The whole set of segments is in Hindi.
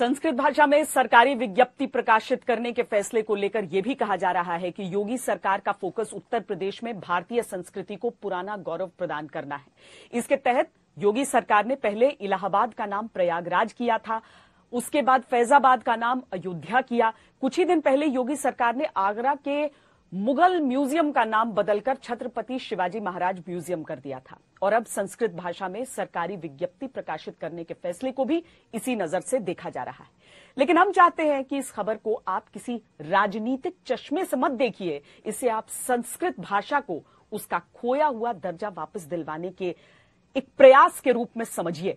संस्कृत भाषा में सरकारी विज्ञप्ति प्रकाशित करने के फैसले को लेकर यह भी कहा जा रहा है कि योगी सरकार का फोकस उत्तर प्रदेश में भारतीय संस्कृति को पुराना गौरव प्रदान करना है। इसके तहत योगी सरकार ने पहले इलाहाबाद का नाम प्रयागराज किया था, उसके बाद फैजाबाद का नाम अयोध्या किया। कुछ ही दिन पहले योगी सरकार ने आगरा के मुगल म्यूजियम का नाम बदलकर छत्रपति शिवाजी महाराज म्यूजियम कर दिया था। और अब संस्कृत भाषा में सरकारी विज्ञप्ति प्रकाशित करने के फैसले को भी इसी नजर से देखा जा रहा है। लेकिन हम चाहते हैं कि इस खबर को आप किसी राजनीतिक चश्मे से मत देखिए, इससे आप संस्कृत भाषा को उसका खोया हुआ दर्जा वापस दिलवाने के एक प्रयास के रूप में समझिए,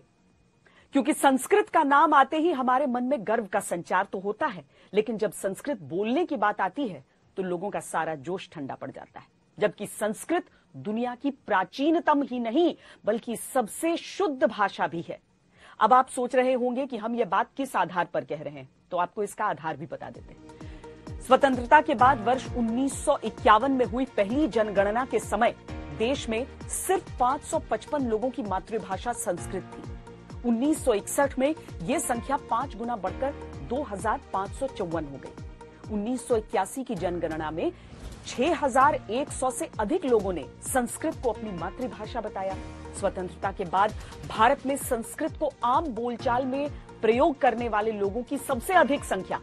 क्योंकि संस्कृत का नाम आते ही हमारे मन में गर्व का संचार तो होता है, लेकिन जब संस्कृत बोलने की बात आती है तो लोगों का सारा जोश ठंडा पड़ जाता है। जबकि संस्कृत दुनिया की प्राचीनतम ही नहीं बल्कि सबसे शुद्ध भाषा भी है। अब आप सोच रहे होंगे कि हम ये बात किस आधार पर कह रहे हैं, तो आपको इसका आधार भी बता देते हैं। स्वतंत्रता के बाद वर्ष 1951 में हुई पहली जनगणना के समय देश में सिर्फ 555 लोगों की मातृभाषा संस्कृत थी। 1961 में यह संख्या 5 गुना बढ़कर 2554 हो गई। 1981 की जनगणना में 6100 से अधिक लोगों ने संस्कृत को अपनी मातृभाषा बताया। स्वतंत्रता के बाद भारत में संस्कृत को आम बोलचाल में प्रयोग करने वाले लोगों की सबसे अधिक संख्या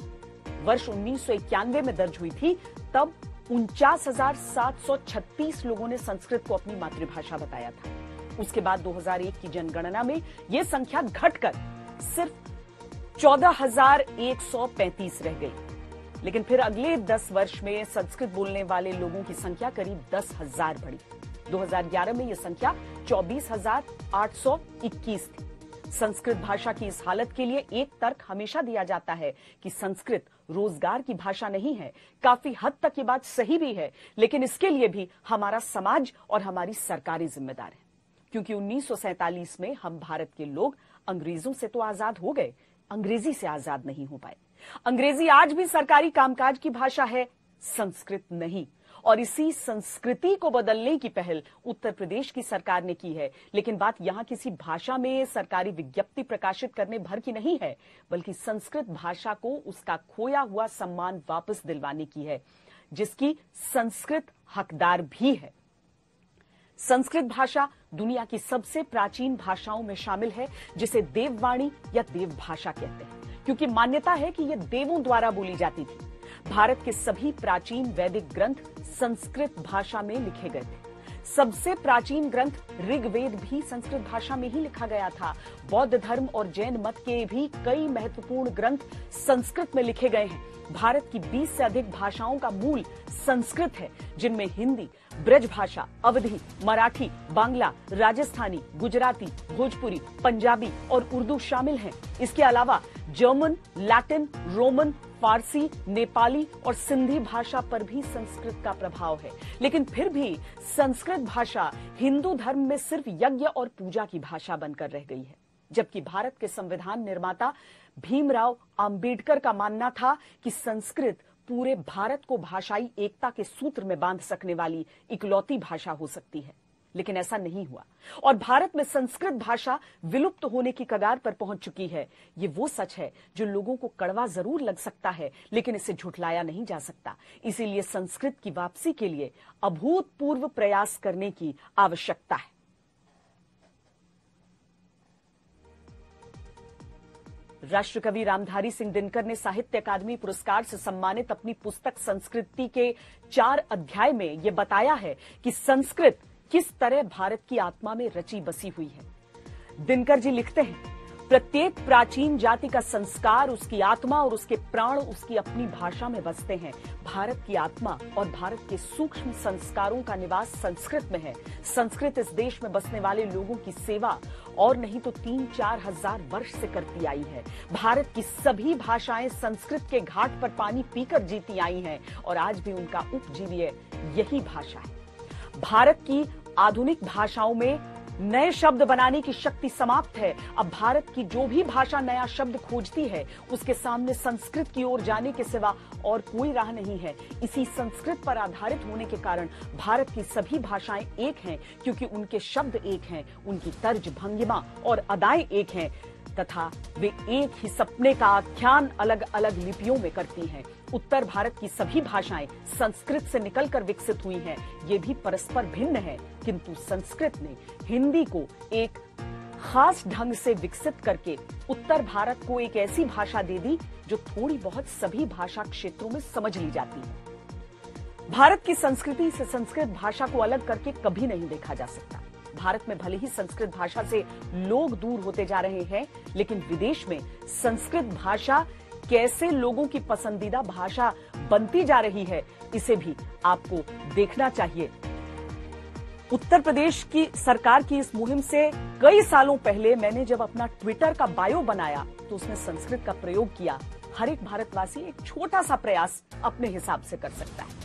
वर्ष 1991 में दर्ज हुई थी। तब 49,736 लोगों ने संस्कृत को अपनी मातृभाषा बताया था। उसके बाद 2001 की जनगणना में यह संख्या घटकर सिर्फ 14,135 रह गई। लेकिन फिर अगले 10 वर्ष में संस्कृत बोलने वाले लोगों की संख्या करीब 10,000 बढ़ी। 2011 में यह संख्या 24,821 थी। संस्कृत भाषा की इस हालत के लिए एक तर्क हमेशा दिया जाता है कि संस्कृत रोजगार की भाषा नहीं है। काफी हद तक ये बात सही भी है, लेकिन इसके लिए भी हमारा समाज और हमारी सरकारें जिम्मेदार है, क्योंकि 1947 में हम भारत के लोग अंग्रेजों से तो आजाद हो गए, अंग्रेजी से आजाद नहीं हो पाए। अंग्रेजी आज भी सरकारी कामकाज की भाषा है, संस्कृत नहीं। और इसी संस्कृति को बदलने की पहल उत्तर प्रदेश की सरकार ने की है। लेकिन बात यहां किसी भाषा में सरकारी विज्ञप्ति प्रकाशित करने भर की नहीं है, बल्कि संस्कृत भाषा को उसका खोया हुआ सम्मान वापस दिलवाने की है, जिसकी संस्कृत हकदार भी है। संस्कृत भाषा दुनिया की सबसे प्राचीन भाषाओं में शामिल है, जिसे देववाणी या देवभाषा कहते हैं, क्योंकि मान्यता है कि यह देवों द्वारा बोली जाती थी। भारत के सभी प्राचीन वैदिक ग्रंथ संस्कृत भाषा में लिखे गए थे। सबसे प्राचीन ग्रंथ ऋग्वेद भी संस्कृत भाषा में ही लिखा गया था। बौद्ध धर्म और जैन मत के भी कई महत्वपूर्ण ग्रंथ संस्कृत में लिखे गए हैं। भारत की 20 से अधिक भाषाओं का मूल संस्कृत है, जिनमें हिंदी, ब्रजभाषा, अवधी, मराठी, बांग्ला, राजस्थानी, गुजराती, भोजपुरी, पंजाबी और उर्दू शामिल हैं। इसके अलावा German, Latin, Roman, Farsi, Nepali और सिंधी भाषा पर भी संस्कृत का प्रभाव है। लेकिन फिर भी संस्कृत भाषा हिंदू धर्म में सिर्फ यज्ञ और पूजा की भाषा बनकर रह गई है, जबकि भारत के संविधान निर्माता भीमराव अंबेडकर का मानना था कि संस्कृत पूरे भारत को भाषाई एकता के सूत्र में बांध सकने वाली इकलौती भाषा हो सकती है। लेकिन ऐसा नहीं हुआ और भारत में संस्कृत भाषा विलुप्त होने की कगार पर पहुंच चुकी है। ये वो सच है जो लोगों को कड़वा जरूर लग सकता है, लेकिन इसे झुठलाया नहीं जा सकता। इसीलिए संस्कृत की वापसी के लिए अभूतपूर्व प्रयास करने की आवश्यकता है। राष्ट्रकवि रामधारी सिंह दिनकर ने साहित्य अकादमी पुरस्कार से सम्मानित अपनी पुस्तक संस्कृति के 4 अध्याय में ये बताया है कि संस्कृत किस तरह भारत की आत्मा में रची बसी हुई है। दिनकर जी लिखते हैं, प्रत्येक प्राचीन जाति का संस्कार, उसकी आत्मा और उसके प्राण उसकी अपनी भाषा में बसते हैं। भारत की आत्मा और भारत के सूक्ष्म संस्कारों का निवास संस्कृत में है। संस्कृत इस देश में बसने वाले लोगों की सेवा और नहीं तो 3-4 हजार वर्ष से करती आई है। भारत की सभी भाषाएं संस्कृत के घाट पर पानी पीकर जीती आई हैं और आज भी उनका उपजीव्य यही भाषा है। भारत की आधुनिक भाषाओं में नए शब्द बनाने की शक्ति समाप्त है। अब भारत की जो भी भाषा नया शब्द खोजती है, उसके सामने संस्कृत की ओर जाने के सिवा और कोई राह नहीं है। इसी संस्कृत पर आधारित होने के कारण भारत की सभी भाषाएं एक हैं, क्योंकि उनके शब्द एक हैं, उनकी तर्ज, भंगिमा और अदाएं एक हैं। तथा वे एक ही सपने का आख्यान अलग अलग लिपियों में करती हैं। उत्तर भारत की सभी भाषाएं संस्कृत से निकलकर विकसित हुई हैं। ये भी परस्पर भिन्न है, किंतु संस्कृत ने हिंदी को एक खास ढंग से विकसित करके उत्तर भारत को एक ऐसी भाषा दे दी जो थोड़ी बहुत सभी भाषा क्षेत्रों में समझ ली जाती है। भारत की संस्कृति से संस्कृत भाषा को अलग करके कभी नहीं देखा जा सकता। भारत में भले ही संस्कृत भाषा से लोग दूर होते जा रहे हैं, लेकिन विदेश में संस्कृत भाषा कैसे लोगों की पसंदीदा भाषा बनती जा रही है, इसे भी आपको देखना चाहिए। उत्तर प्रदेश की सरकार की इस मुहिम से कई सालों पहले मैंने जब अपना ट्विटर का बायो बनाया तो उसमें संस्कृत का प्रयोग किया। हर एक भारतवासी एक छोटा सा प्रयास अपने हिसाब से कर सकता है।